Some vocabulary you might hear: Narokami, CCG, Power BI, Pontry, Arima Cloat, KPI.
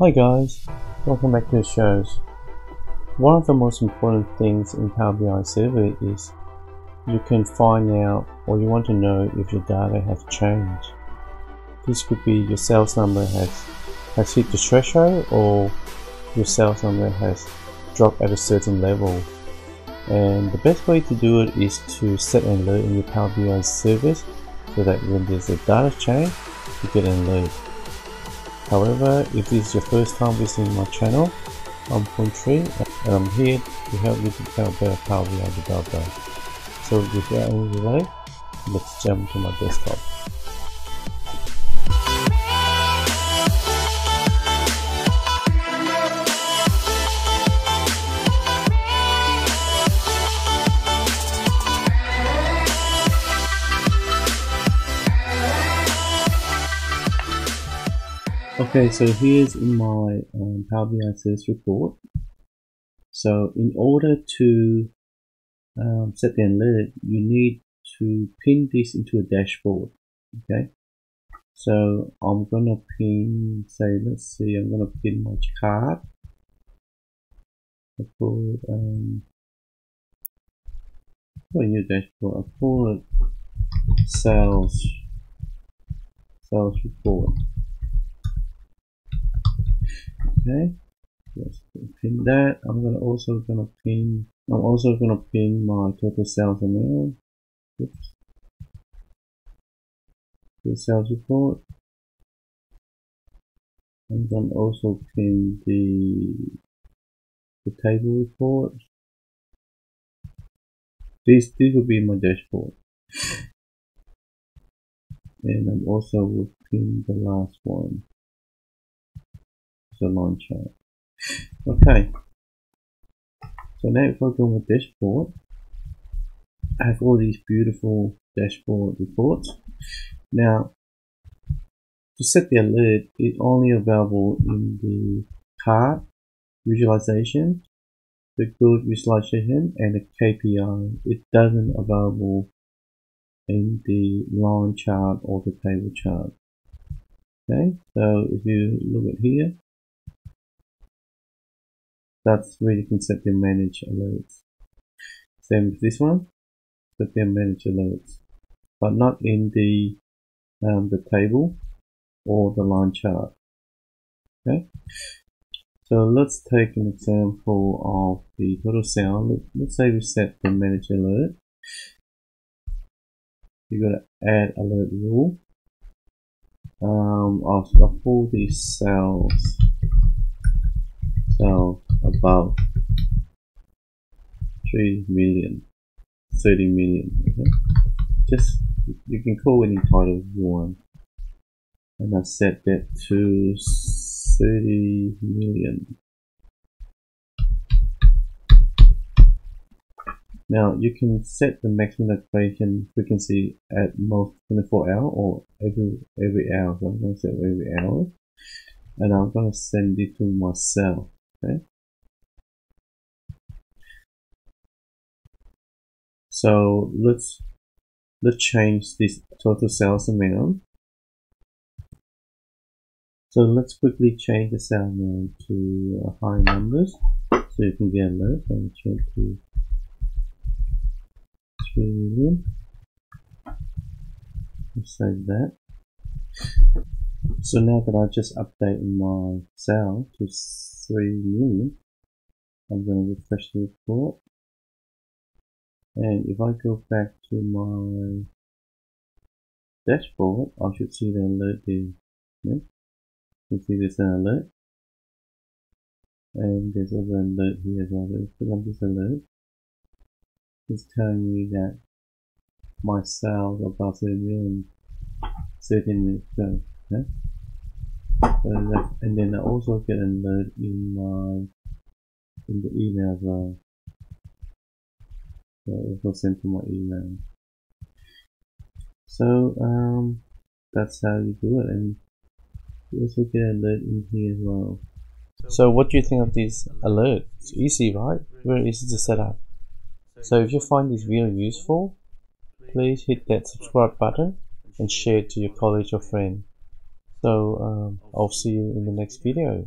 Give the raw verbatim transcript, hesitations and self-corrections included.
Hi guys, welcome back to the shows. One of the most important things in Power B I Server is you can find out, or you want to know, if your data has changed. This could be your sales number has, has hit the threshold, or your sales number has dropped at a certain level. And the best way to do it is to set an alert in your Power B I service so that when there's a data change, you get an alert. However, if this is your first time visiting my channel, I'm Pontry and I'm here to help you become a better Power B I developer. So without any delay, let's jump to my desktop. Okay, so here's in my um, Power B I service report. So in order to um, set the alert, you need to pin this into a dashboard. Okay, so I'm gonna pin, say, let's see, I'm gonna pin my card. I call it um, a new dashboard. I call it sales sales report. Okay, let's pin that. I'm gonna also gonna pin. I'm also gonna pin my total sales amount. Oops. The sales report. I'm gonna also pin the the table report. This this will be my dashboard, and I'm also will pin the last one. The line chart. Okay, so now if I go on my dashboard, I have all these beautiful dashboard reports. Now, to set the alert, it's only available in the card visualization, the good visualization, and the K P I. It doesn't available in the line chart or the table chart. Okay, so if you look at here, that's where you can set the manage alerts. Same with this one, set the manage alerts, but not in the um, the table or the line chart. Okay, so let's take an example of the total sales. Let's say we set the manage alert. You gotta add alert rule. Um, I'll, I'll pull these sales. So about three million, thirty million, okay? Just, you can call any title you want. And I set that to thirty million. Now you can set the maximum activation frequency at most twenty-four hours or every, every hour. So I'm going to set every hour. And I'm going to send it to myself. Okay. So let's let's change this total sales amount. So let's quickly change the sales amount to uh, high numbers so you can get alert. And change to three million. Let's save that. So now that I just update my cell to three million, I'm going to refresh the report. And if I go back to my dashboard, I should see the alert there. Yeah? You can see there's an alert. And there's also an alert here as well. Let's click on this alert. It's telling me that my sales are about three million thirteen minutes ago. Okay. So and then I also get an alert in my in the email as well. So it was sent to my email. So um, that's how you do it, and you also get an alert in here as well. So what do you think of these alerts? It's easy, right? Very easy to set up. So if you find this video useful, please hit that subscribe button and share it to your colleague or friend. So um, I'll see you in the next video.